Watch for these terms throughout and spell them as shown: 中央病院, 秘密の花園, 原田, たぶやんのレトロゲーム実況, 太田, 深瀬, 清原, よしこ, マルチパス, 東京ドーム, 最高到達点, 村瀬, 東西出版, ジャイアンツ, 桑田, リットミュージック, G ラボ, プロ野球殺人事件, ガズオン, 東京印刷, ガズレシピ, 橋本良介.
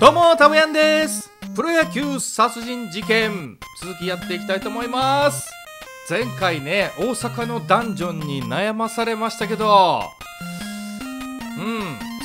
どうもたぶやんです。プロ野球殺人事件続きやっていきたいと思います。前回ね、大阪のダンジョンに悩まされましたけど、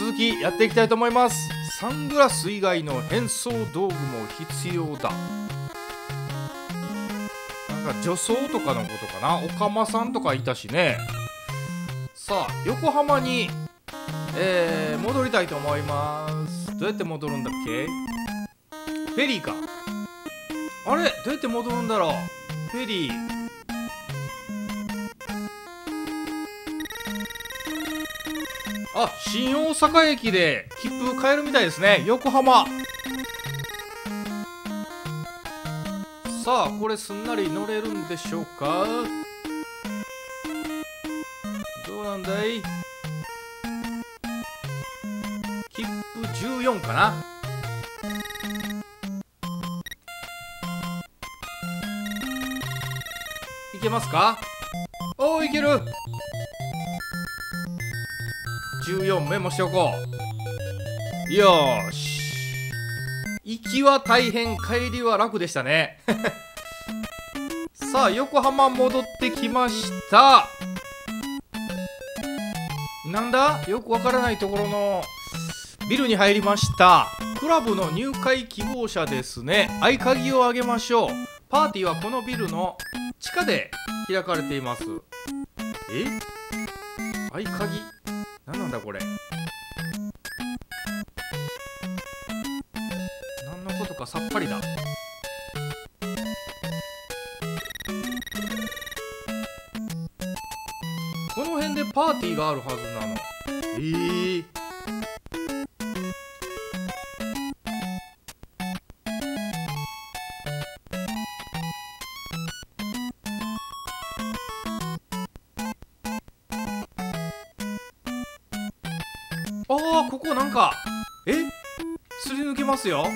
続きやっていきたいと思います。サングラス以外の変装道具も必要だ。なんか女装とかのことかな。おかまさんとかいたしね。さあ、横浜に戻りたいと思います。どうやって戻るんだっけ。フェリーか。あれ、どうやって戻るんだろう。フェリー、あ、新大阪駅で切符買えるみたいですね。横浜。さあ、これすんなり乗れるんでしょうか。どうなんだい。切符14かな。いけますか。おお、いける。14メモしておこう。よーし。行きは大変、帰りは楽でしたね。さあ、横浜戻ってきました。なんだ、よくわからないところのビルに入りました。クラブの入会希望者ですね。合鍵をあげましょう。パーティーはこのビルの地下で開かれています。え、合鍵何なんだこれ。何のことかさっぱりだ。この辺でパーティーがあるはずなの。ああ、ここなんか、すり抜けますよ。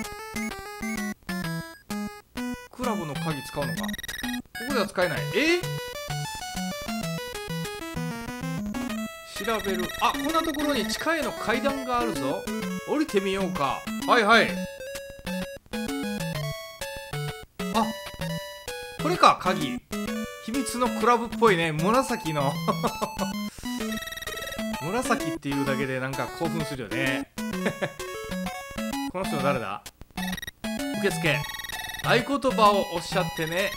クラブの鍵使うのか。ここでは使えない。調べる。あ、こんなところに地下への階段があるぞ。降りてみようか。はいはい。あ、これか、鍵。秘密のクラブっぽいね。紫の紫っていうだけでなんか興奮するよね。この人誰だ。受付。合言葉をおっしゃってね。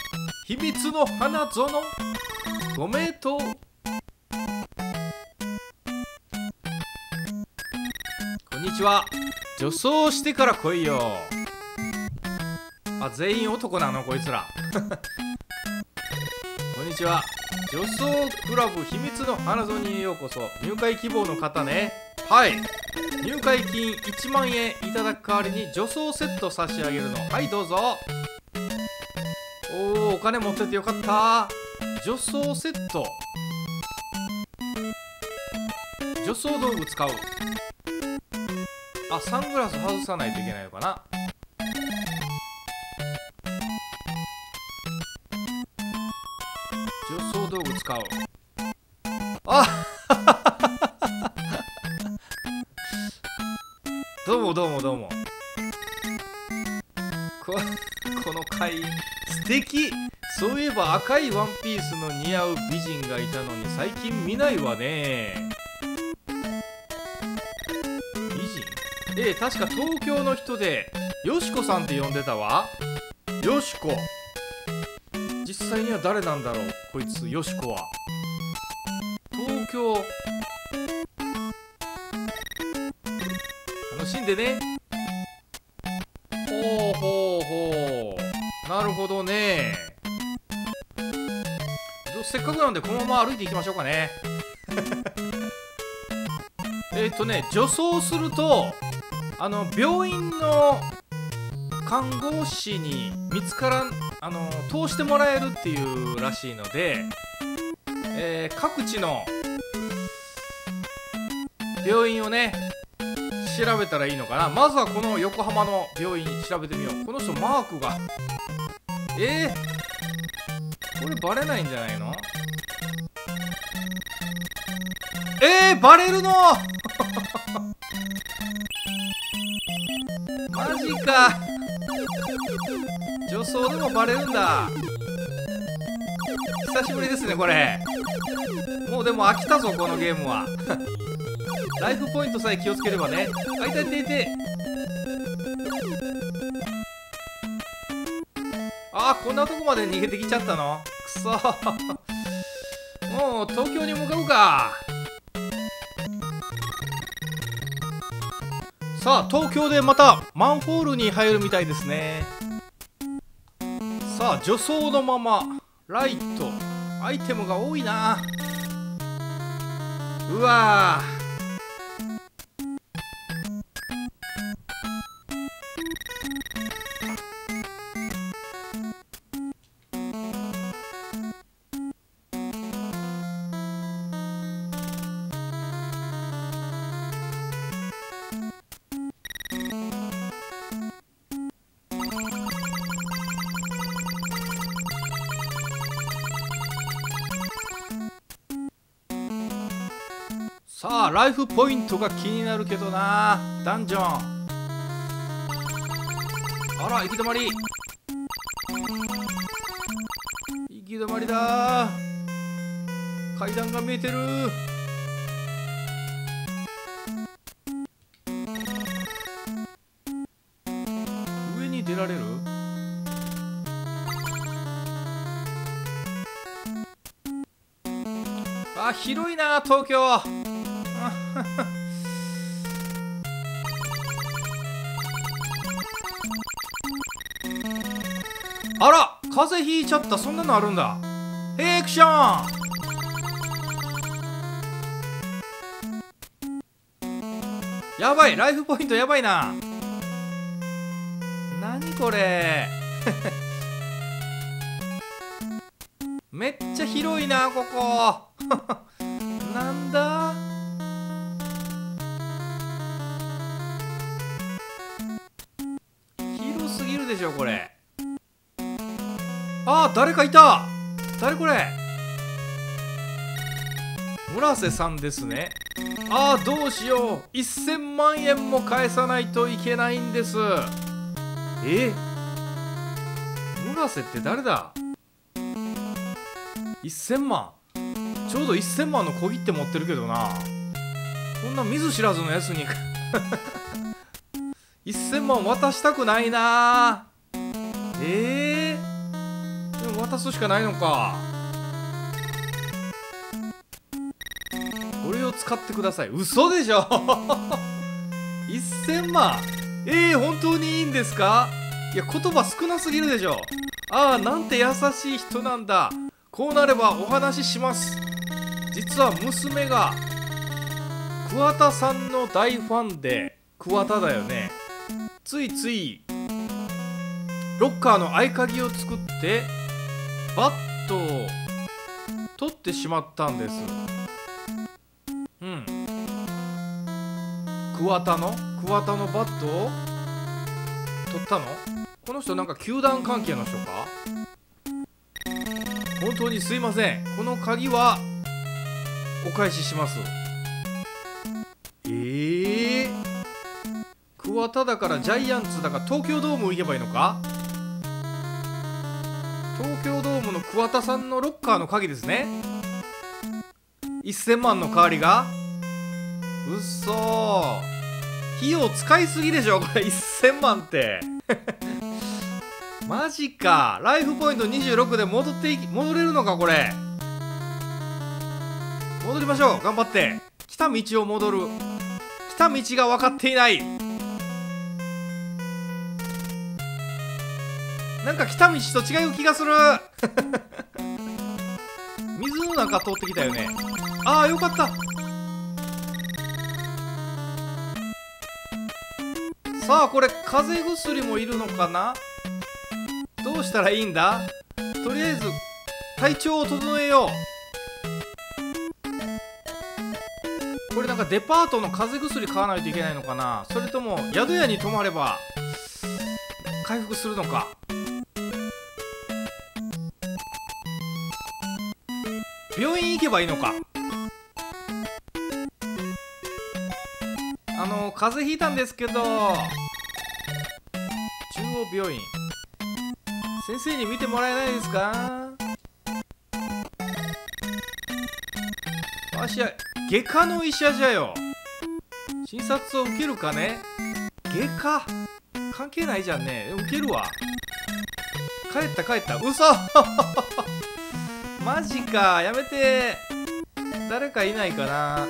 秘密の花園、ご名答。こんにちは。女装してから来いよ。あ、全員男なのこいつら。こんにちは。女装クラブ秘密の花園にようこそ。入会希望の方ね。はい。入会金1万円いただく代わりに女装セット差し上げるの。はい、どうぞ。おお、お金持っててよかった。女装セット。女装道具使う。あ、サングラス外さないといけないのかな。道具使う。あどうもどうもどうも。この回素敵。そういえば赤いワンピースの似合う美人がいたのに最近見ないわね。美人、確か東京の人でよしこさんって呼んでたわ。よしこ、実際には誰なんだろう。こいつよしこは東京。楽しんでね。ほうほうほう、なるほどね。せっかくなんでこのまま歩いていきましょうかね。女装すると病院の看護師に見つからん通してもらえるっていうらしいので、各地の病院をね調べたらいいのかな。まずはこの横浜の病院調べてみよう。この人マークがこれバレないんじゃないの。バレるの。マジか。女装でもバレるんだ。久しぶりですねこれ。もうでも飽きたぞこのゲームは。ライフポイントさえ気をつければね。あ、いたいたいた。あー、こんなとこまで逃げてきちゃったの。くそー。もう東京に向かうか。さあ東京でまたマンホールに入るみたいですね。さあ女装のままライトアイテムが多いな。うわー、さあライフポイントが気になるけどな。ダンジョン、あら行き止まり、行き止まりだ。階段が見えてる。上に出られる。あ、広いな東京。あら、風邪ひいちゃった。そんなのあるんだ。ヘイクション。やばい、ライフポイントやばいな。なにこれ。めっちゃ広いなここ。なんだ。これ、あー、誰かいた。誰これ。村瀬さんですね。あー、どうしよう、1000万円も返さないといけないんです。村瀬って誰だ。1000万、ちょうど1000万の小切手持ってるけどな。こんな見ず知らずのやつに1000万渡したくないな。でも渡すしかないのか。これを使ってください。嘘でしょ1000万、本当にいいんですか。いや、言葉少なすぎるでしょ。ああ、なんて優しい人なんだ。こうなればお話しします。実は娘が桑田さんの大ファンで、桑田だよね、ついついロッカーの合鍵を作ってバットを取ってしまったんです。うん。桑田のバットを取ったの？この人なんか球団関係の人か？本当にすいません。この鍵はお返しします。桑田だからジャイアンツだから東京ドーム行けばいいのか？東京ドームの桑田さんのロッカーの鍵ですね。1000万の代わりが、うっそー、費用使いすぎでしょこれ1000万ってマジか。ライフポイント26で戻れるのかこれ。戻りましょう、頑張って。来た道を戻る。来た道が分かっていない。なんか来た道と違う気がする水の中通ってきたよね。ああ、よかった。さあこれ風邪薬もいるのかな。どうしたらいいんだ。とりあえず体調を整えよう。これなんかデパートの風邪薬買わないといけないのかな。それとも宿屋に泊まれば回復するのか。病院行けばいいのか。風邪ひいたんですけど合病院。先生に見てもらえないですか？わしゃ外科の医者じゃよ。診察を受けるかね？外科関係ないじゃんね。受けるわ。帰った。嘘マジか、やめて。誰かいないかな。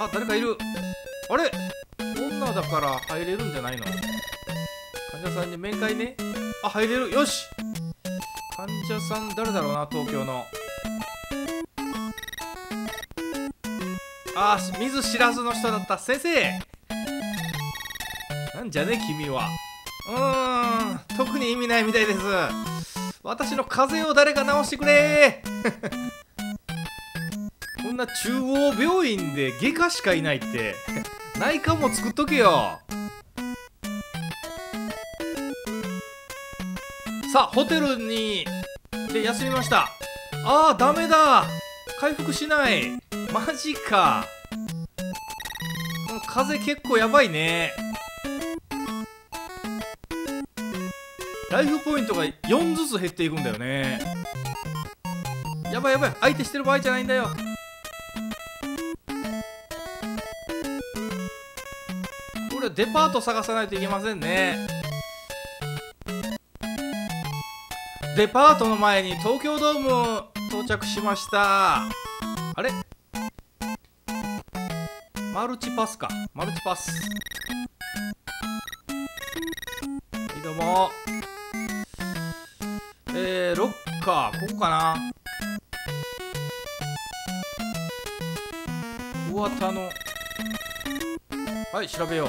あ、誰かいる。あれ、女だから入れるんじゃないの？患者さんに面会ね。あ、入れる。よし。患者さん誰だろうな、東京の。あー、見ず知らずの人だった。先生なんじゃね君は。特に意味ないみたいです。私の風邪を誰か治してくれこんな中央病院で外科しかいないって内科も作っとけよ。さあ、ホテルにで休みました。あー、ダメだ、回復しない。マジか、この風邪結構やばいね。ライフポイントが4ずつ減っていくんだよね。やばい、相手してる場合じゃないんだよ。これはデパート探さないといけませんね。デパートの前に東京ドーム到着しました。あれ、マルチパスか。マルチパス、はいどうも。ロッカーここかな。小型の、はい、調べよ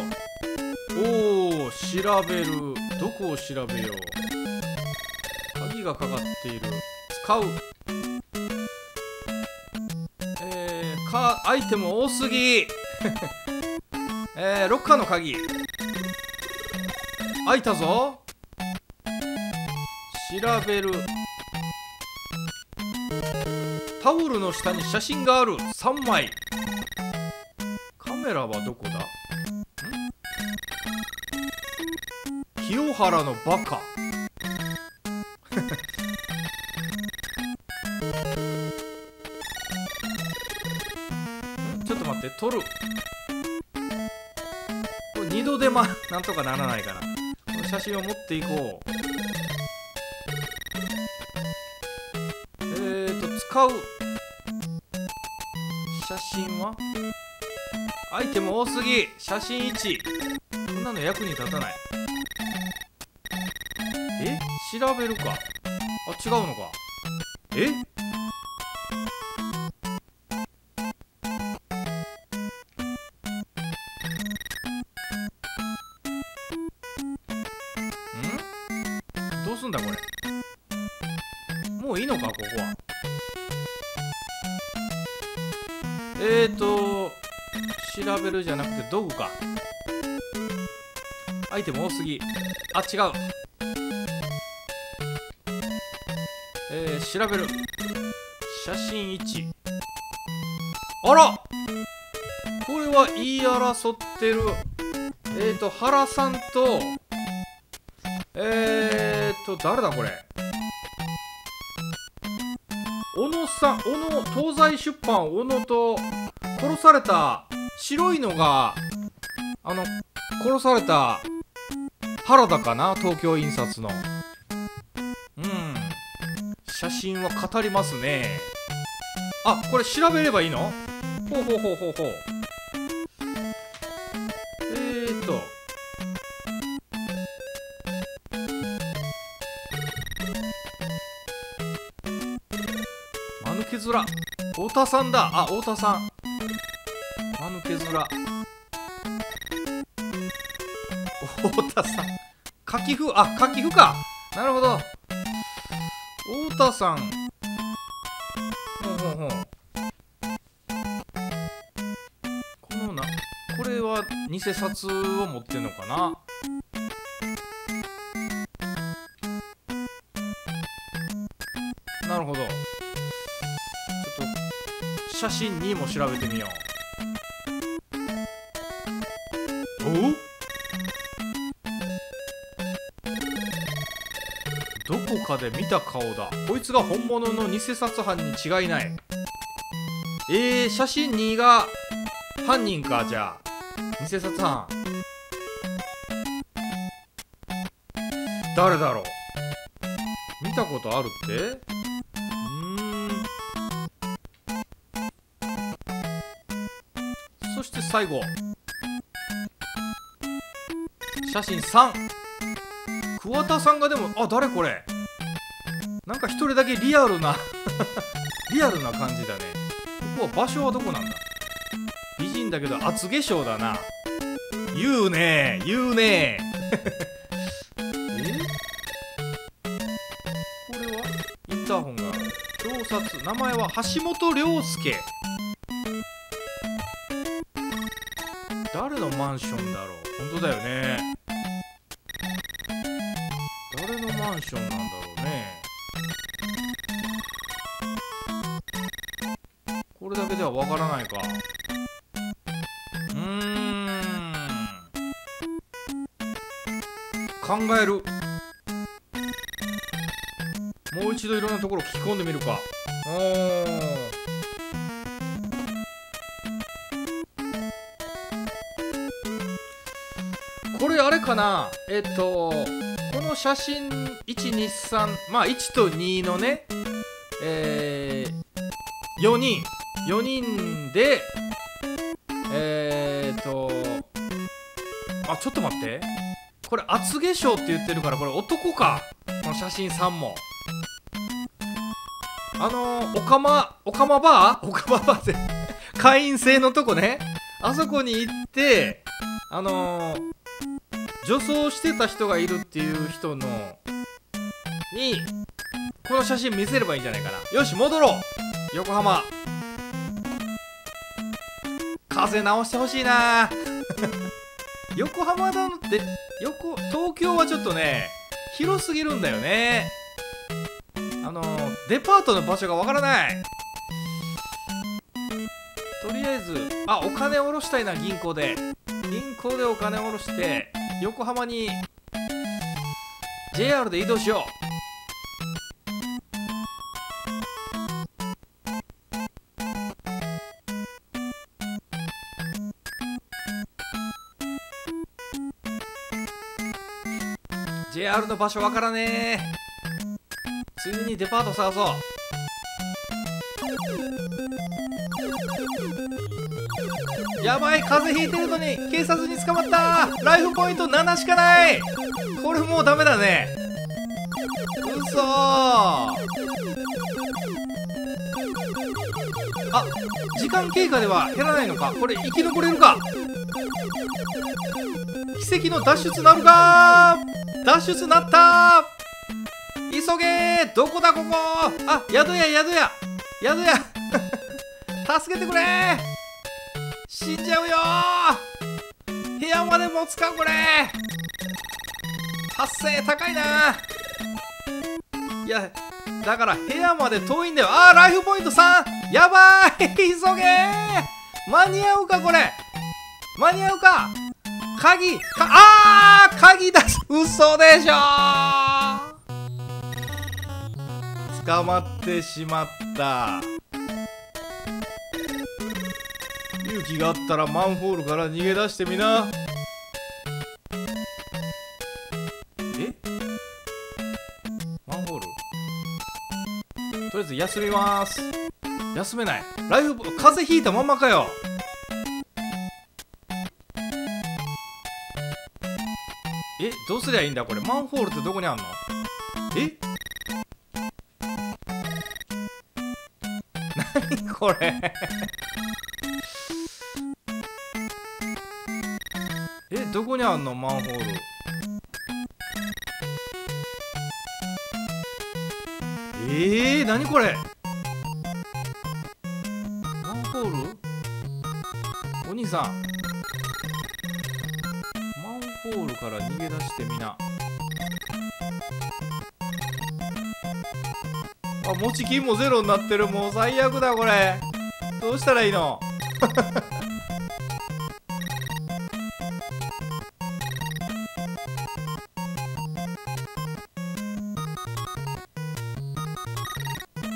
う。おお、調べる。どこを調べよう。鍵がかかっている。使う。アイテム多すぎロッカーの鍵開いたぞ。調べる。タオルの下に写真がある。3枚。カメラはどこだ？清原のバカちょっと待って、撮る。これ二度手間なんとかならないかな。この写真を持っていこう。使う。写真はアイテム多すぎ。写真1、こんなの役に立たない。え、調べるか。あ、違うのか。え、ん？どうすんだこれ。もういいのか、ここは。調べるじゃなくて道具か。アイテム多すぎ。あ、違う。調べる。写真1。あら、これは言い争ってる。原さんと誰だこれ。小野さん、小野、東西出版小野と殺された白いのが殺された原田かな、東京印刷の。うん、写真は語りますね。あ、これ調べればいいの？ほう。間抜け面、太田さんだ。あ、太田さん、間抜け面、太田さん、書き譜。あ、書き譜か、なるほど。太田さん、このな、これは偽札を持ってんのかな。なるほど。ちょっと写真にも調べてみよう。どこかで見た顔だ。こいつが本物の偽殺犯に違いない。写真2が犯人か。じゃあ偽殺犯誰だろう。見たことあるって。そして最後写真3、桑田さんが。でもあ、誰これ。なんか一人だけリアルなリアルな感じだね。ここは場所はどこなんだ。美人だけど厚化粧だな。言うねえ言うねえこれはインターホンが表札、名前は橋本良介。誰のマンションだろう。本当だよね。誰のマンションなんだろうね。これだけではわからないか。考える。もう一度いろんなところ聞き込んでみるか。これあれかな。この写真123、まあ1と2のね、4人であ、ちょっと待って、これ厚化粧って言ってるから、これ男か。この写真3もオカマバーって会員制のとこね、あそこに行って女装してた人がいるっていう人のにこの写真見せればいいんじゃないかな。よし戻ろう横浜。風直してほしいな横浜だって。東京はちょっとね広すぎるんだよね。デパートの場所がわからない。とりあえずお金下ろしたいな。銀行でお金下ろして横浜に JR で移動しよう。JR の場所わからねえ。ついでにデパート探そう。やばい、風邪ひいてるのに警察に捕まった。ライフポイント7しかない。これもうダメだね。うそー。時間経過では減らないのか。これ生き残れるか。奇跡の脱出なるか。脱出なった。急げー。どこだここ。宿や助けてくれー。死んじゃうよー。部屋まで持つかこれ。8000円高いなー。いやだから部屋まで遠いんだよ。ライフポイント3。やばい急げー。間に合うかこれ。間に合うか。鍵か、鍵出す。嘘でしょー。捕まってしまった。勇気があったらマンホールから逃げ出してみな。マンホールとりあえず休みます。休めない。ライフ風邪ひいたままかよ。どうすりゃいいんだこれ。マンホールってどこにあんの。何これどこにあんのマンホール。何これ。マンホールお兄さん、マンホールから逃げ出してみな。持ち金もゼロになってる。もう最悪だこれ。どうしたらいいの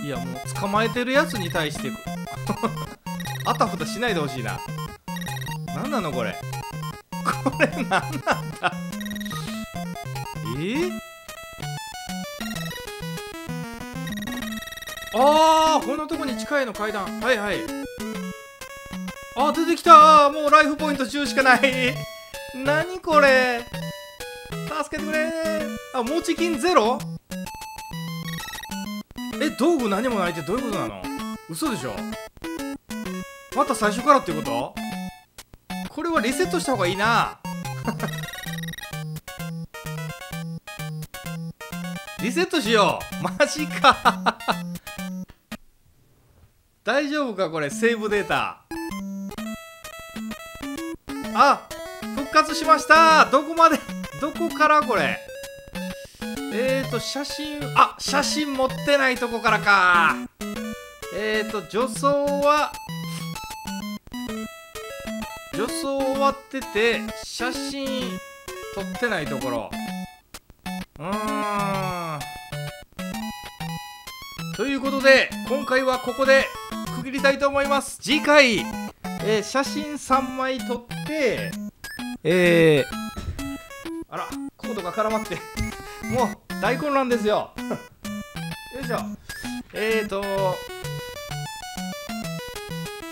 いやもう捕まえてるやつに対してあたふたしないでほしいな。なんなのこれ、これなんなんだあー、こんなとこに近いの階段。はいはい。あー、出てきたー。もうライフポイント10しかないなにこれ、助けてくれー。あ、持ち金ゼロ。え、道具何もないってどういうことなの。嘘でしょ。また最初からっていうこと。これはリセットした方がいいなリセットしよう。マジか大丈夫かこれ、セーブデータ。あ、復活しました。どこまでどこからこれ。写真、あ、写真持ってないとこからか。女装は女装終わってて写真撮ってないところ。ということで今回はここで区切りたいと思います。次回、写真3枚撮ってあら、コードが絡まってもう大混乱ですよよいしょ。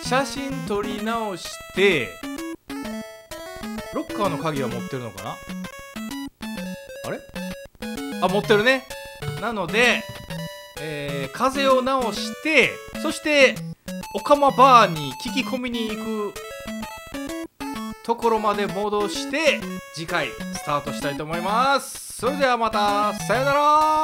写真撮り直してロッカーの鍵は持ってるのかな。あれ、あ、持ってるね。なので、風を直して、そしておかまバーに聞き込みに行くところまで戻して次回スタートしたいと思います。それではまた、さよなら。